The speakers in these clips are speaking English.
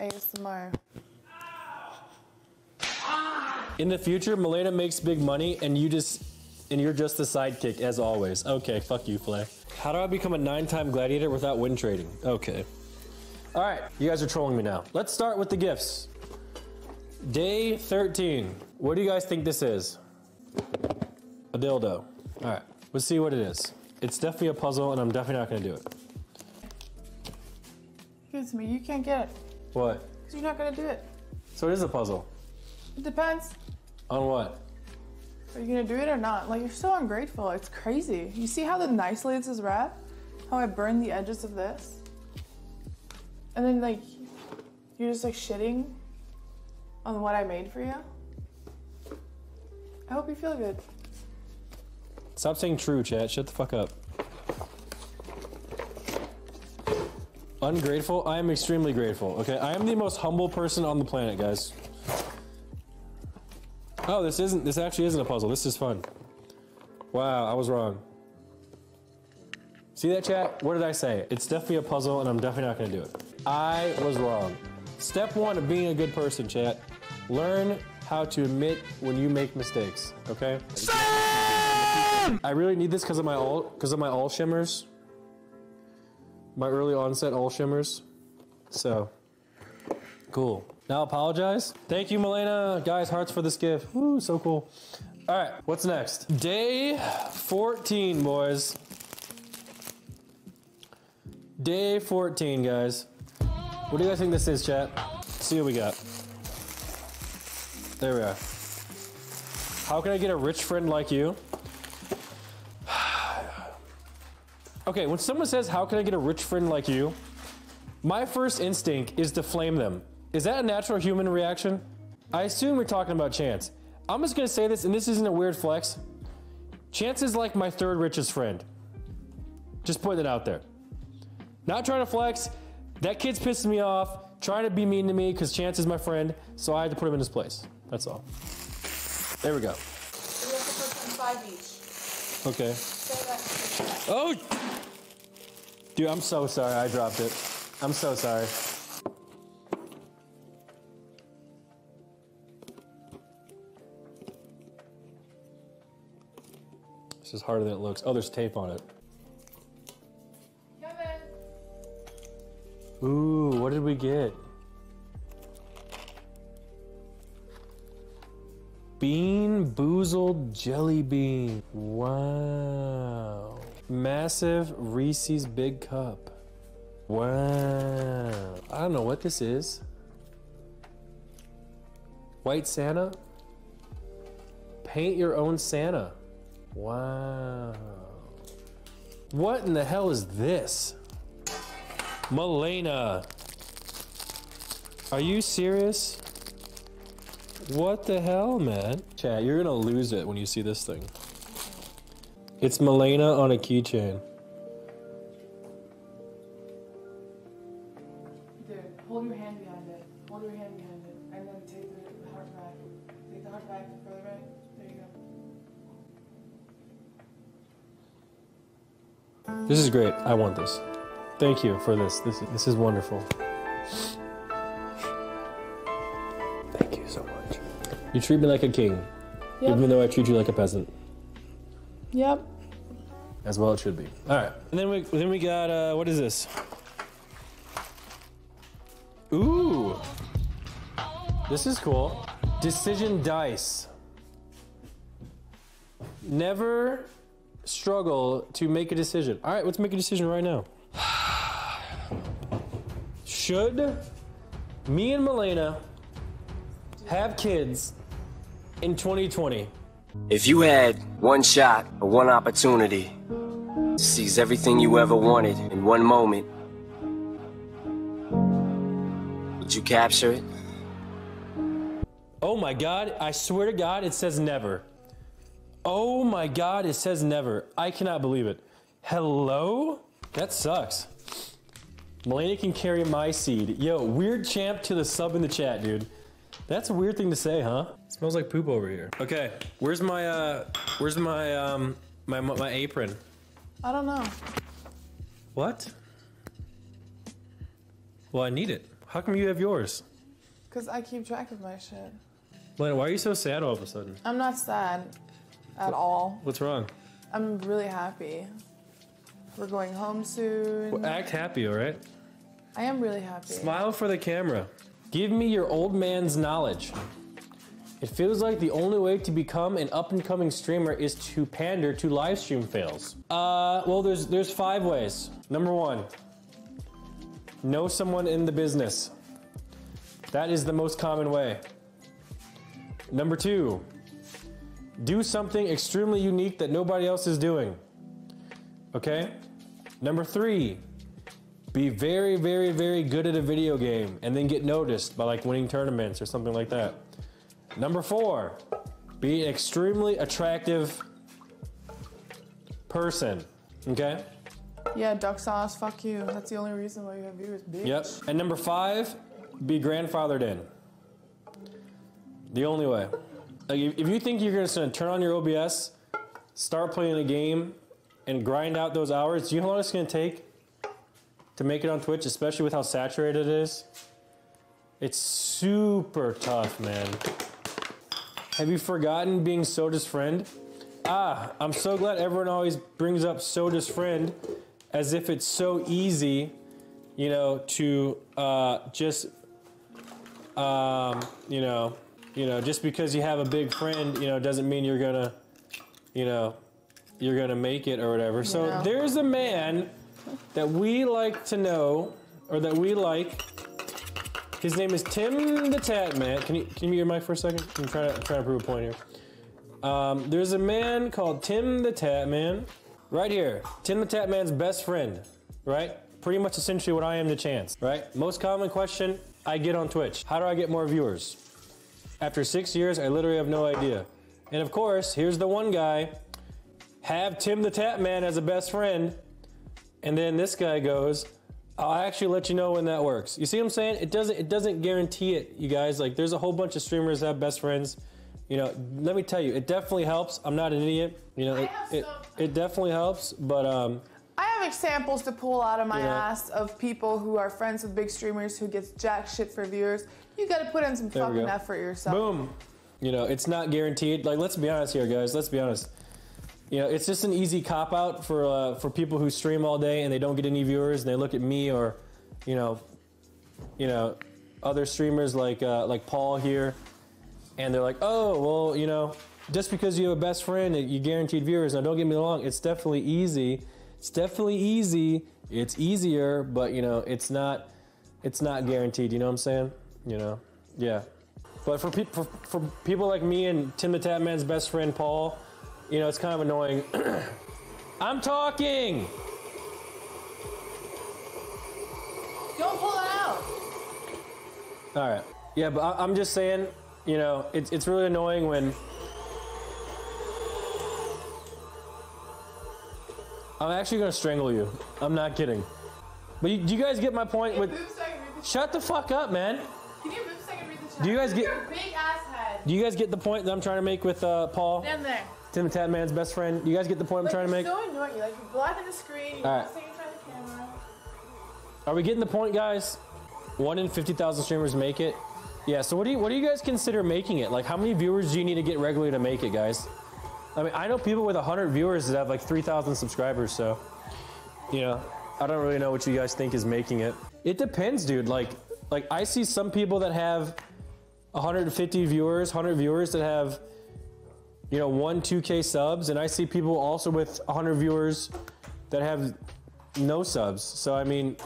ASMR. In the future, Malena makes big money and you're just the sidekick as always. Okay, fuck you, Flay. How do I become a 9-time gladiator without win trading? Okay. All right, you guys are trolling me now. Let's start with the gifts. Day 13. What do you guys think this is? A dildo. All right, let's see what it is. It's definitely a puzzle and I'm definitely not gonna do it. Give it to me, you can't get it. What? Because you're not gonna do it. So it is a puzzle. It depends. On what? Are you gonna do it or not? Like, you're so ungrateful, it's crazy. You see how nicely this is wrapped? How I burned the edges of this? And then like, you're just like shitting on what I made for you? I hope you feel good. Stop saying true, chat. Shut the fuck up. Ungrateful? I am extremely grateful, okay? I am the most humble person on the planet, guys. Oh, this actually isn't a puzzle. This is fun. Wow, I was wrong. See that, chat? What did I say? It's definitely a puzzle and I'm definitely not gonna do it. I was wrong. Step one of being a good person, chat. Learn how to admit when you make mistakes, okay? Sam! I really need this because of my all shimmers. My early onset all shimmers. So, cool. Now apologize. Thank you, Malena. Guys, hearts for this gift. Woo, so cool. All right, what's next? Day 14, boys. Day 14, guys. What do you guys think this is, chat? Let's see what we got. There we are. How can I get a rich friend like you? Okay, when someone says, how can I get a rich friend like you? My first instinct is to flame them. Is that a natural human reaction? I assume we're talking about Chance. I'm just gonna say this, and this isn't a weird flex. Chance is like my third richest friend. Just putting it out there. Not trying to flex. That kid's pissing me off, trying to be mean to me because Chance is my friend, so I had to put him in his place. That's all. There we go. We have to put them 5 each. Okay. So that. Oh! Dude, I'm so sorry I dropped it. I'm so sorry. This is harder than it looks. Oh, there's tape on it. Ooh, what did we get? Bean Boozled Jelly Bean. Wow. Massive Reese's Big Cup. Wow. I don't know what this is. White Santa? Paint your own Santa. Wow. What in the hell is this? Malena, are you serious? What the hell, man? Chat, you're gonna lose it when you see this thing. It's Malena on a keychain. Dude, hold your hand behind it. Hold your hand behind it. And then take the hard right. Take the hard right, further right. There you go. This is great. I want this. Thank you for this. This is wonderful. Thank you so much. You treat me like a king, yep. Even though I treat you like a peasant. Yep. As well it should be. All right. And then we got what is this? Ooh. This is cool. Decision dice. Never struggle to make a decision. All right, let's make a decision right now. Should me and Malena have kids in 2020? If you had one shot or one opportunity to seize everything you ever wanted in one moment, would you capture it? Oh my God, I swear to God, it says never. Oh my God, it says never. I cannot believe it. Hello? That sucks. Malena can carry my seed. Yo, weird champ to the sub in the chat, dude. That's a weird thing to say, huh? It smells like poop over here. Okay, where's my apron? I don't know. What? Well, I need it. How come you have yours? Because I keep track of my shit. Malena, why are you so sad all of a sudden? I'm not sad at all. What's wrong? I'm really happy. We're going home soon. Well, act happy, all right? I am really happy. Smile for the camera. Give me your old man's knowledge. It feels like the only way to become an up-and-coming streamer is to pander to live stream fails. Well, there's 5 ways. Number 1, know someone in the business. That is the most common way. Number 2, do something extremely unique that nobody else is doing. Okay? Number 3, be very, very, very good at a video game and then get noticed by like winning tournaments or something like that. Number 4, be an extremely attractive person, okay? Yeah, duck sauce, fuck you. That's the only reason why you have viewers, bitch. Yep, and number 5, be grandfathered in. The only way. Like, if you think you're just gonna turn on your OBS, start playing a game, and grind out those hours, do you know what it's gonna take to make it on Twitch, especially with how saturated it is? It's super tough, man. Have you forgotten being Soda's friend? Ah, I'm so glad everyone always brings up Soda's friend as if it's so easy, you know, to just because you have a big friend, you know, doesn't mean you're gonna, you know, you're gonna make it or whatever. Yeah. So there's a man that we like to know, or that we like. His name is TimTheTatman. Can you mute your mic for a second? I'm trying to prove a point here. There's a man called TimTheTatman, right here. TimTheTatman's best friend, right? Pretty much essentially what I am to Chance, right? Most common question I get on Twitch: how do I get more viewers? After 6 years, I literally have no idea. And of course, here's the one guy. Have TimTheTatman as a best friend. And then this guy goes, I'll actually let you know when that works. You see what I'm saying? It doesn't guarantee it, you guys. Like, there's a whole bunch of streamers that have best friends. You know, let me tell you, it definitely helps. I'm not an idiot. You know, it definitely helps, but I have examples to pull out of my ass of people who are friends with big streamers who gets jack shit for viewers. You gotta put in some fucking effort yourself. Boom. You know, it's not guaranteed. Like, let's be honest here, guys. Let's be honest. You know, it's just an easy cop-out for people who stream all day and they don't get any viewers and they look at me or, you know, other streamers like Paul here, and they're like, oh, well, you know, just because you have a best friend, you guaranteed viewers. Now, don't get me wrong, it's definitely easy. It's definitely easy. It's easier, but, you know, it's not guaranteed. You know what I'm saying? You know, yeah. But for people like me and TimTheTatman's best friend, Paul, you know, it's kind of annoying. I'm talking! Don't pull it out! All right. Yeah, but I'm just saying, you know, it's really annoying when... I'm actually gonna strangle you. I'm not kidding. But do you guys get my point with... Shut the fuck up, man! Can you move so I can read the chat? Do you guys get... Your big ass head. Do you guys get the point that I'm trying to make with Paul? Stand there. TimTheTatman's best friend. You guys get the point I'm trying to make? You're so annoying. Like, you're blocking the screen. You're not staying in front of the camera. Are we getting the point, guys? 1 in 50,000 streamers make it. Yeah, so what do you guys consider making it? Like, how many viewers do you need to get regularly to make it, guys? I mean, I know people with 100 viewers that have like 3,000 subscribers, so, you know, I don't really know what you guys think is making it. It depends, dude. Like I see some people that have 150 viewers, 100 viewers that have, you know, 1-2K subs, and I see people also with 100 viewers that have no subs. So, I mean,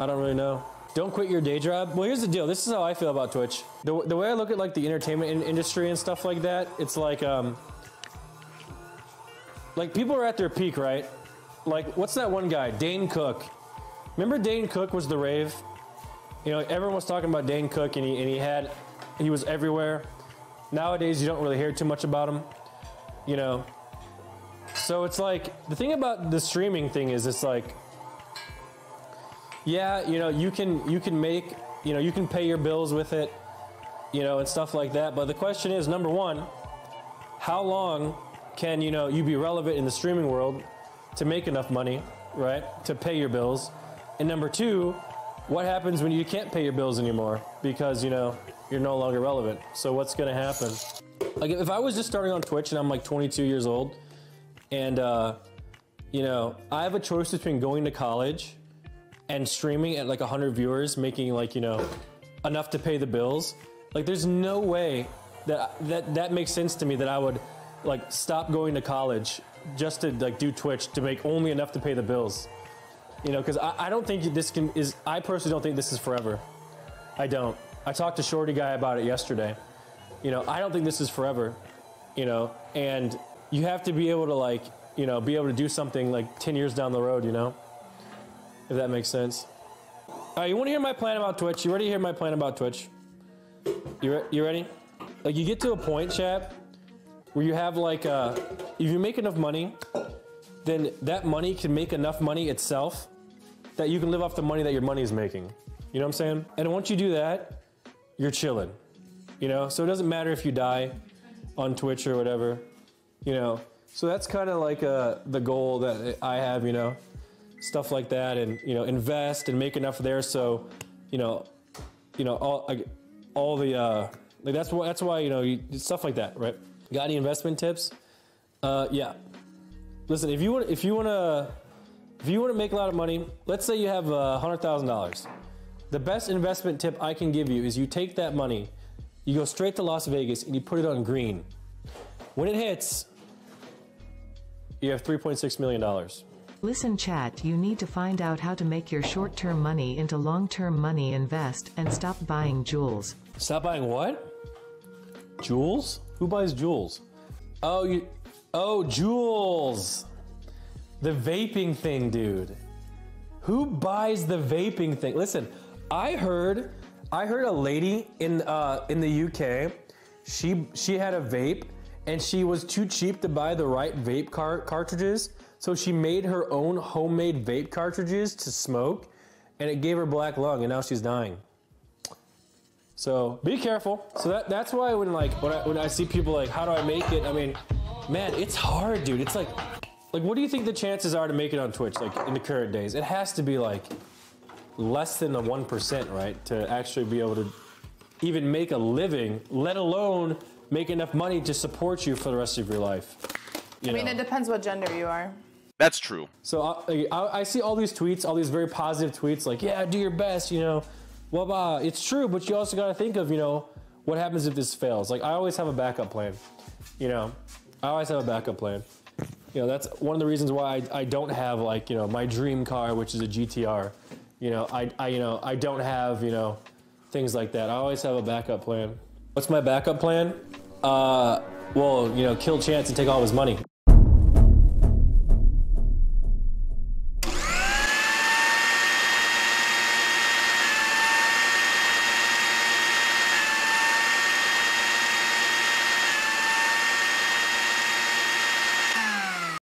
I don't really know. Don't quit your day job. Well, here's the deal. This is how I feel about Twitch. The way I look at like the entertainment industry and stuff like that, it's like people are at their peak, right? Like, what's that one guy, Dane Cook? Remember Dane Cook was the rave? You know, everyone was talking about Dane Cook, and he was everywhere. Nowadays, you don't really hear too much about them, you know? So it's like, the thing about the streaming thing is it's like, yeah, you know, you can make, you know, you can pay your bills with it, you know, and stuff like that. But the question is, number one, how long can, you know, you be relevant in the streaming world to make enough money, right, to pay your bills? And number two, what happens when you can't pay your bills anymore because, you know, you're no longer relevant? So what's gonna happen? Like, if I was just starting on Twitch and I'm like 22 years old and, you know, I have a choice between going to college and streaming at like 100 viewers, making like, you know, enough to pay the bills. Like, there's no way that makes sense to me that I would like stop going to college just to like do Twitch to make only enough to pay the bills. You know, because I don't think this I personally don't think this is forever. I don't. I talked to Shorty guy about it yesterday. You know, I don't think this is forever, you know, and you have to be able to like, you know, be able to do something like 10 years down the road, you know, if that makes sense. All right, you want to hear my plan about Twitch? You ready to hear my plan about Twitch? You ready? Like, you get to a point, chat, where you have like, if you make enough money, then that money can make enough money itself that you can live off the money that your money is making. You know what I'm saying? And once you do that, you're chilling, you know? So it doesn't matter if you die on Twitch or whatever, you know? So that's kind of like the goal that I have, you know? Stuff like that, and, you know, invest and make enough there so, you know, all the, like that's why, you know, stuff like that, right? Got any investment tips? Yeah. Listen, if you want to make a lot of money, let's say you have $100,000. The best investment tip I can give you is you take that money, you go straight to Las Vegas, and you put it on green. When it hits, you have $3.6 million. Listen, chat, you need to find out how to make your short-term money into long-term money. Invest and stop buying jewels. Stop buying what? Jewels? Who buys jewels? Oh, you... Oh, jewels. The vaping thing, dude. Who buys the vaping thing? Listen, I heard a lady in the UK, she had a vape and she was too cheap to buy the right vape cartridges. So she made her own homemade vape cartridges to smoke, and it gave her black lung, and now she's dying. So be careful. So that's why when I see people like, how do I make it? I mean, man, it's hard, dude. It's like what do you think the chances are to make it on Twitch, like, in the current days? It has to be like less than a 1%, right? To actually be able to even make a living, let alone make enough money to support you for the rest of your life. You know? I mean, it depends what gender you are. That's true. So I see all these tweets, all these very positive tweets, like, yeah, do your best, you know, blah, blah. It's true, but you also got to think of, you know, what happens if this fails? Like, I always have a backup plan, you know? I always have a backup plan. You know, that's one of the reasons why I don't have, like, you know, my dream car, which is a GTR. You know, I don't have, you know, things like that. I always have a backup plan. What's my backup plan? Well, you know, kill Chance and take all his money.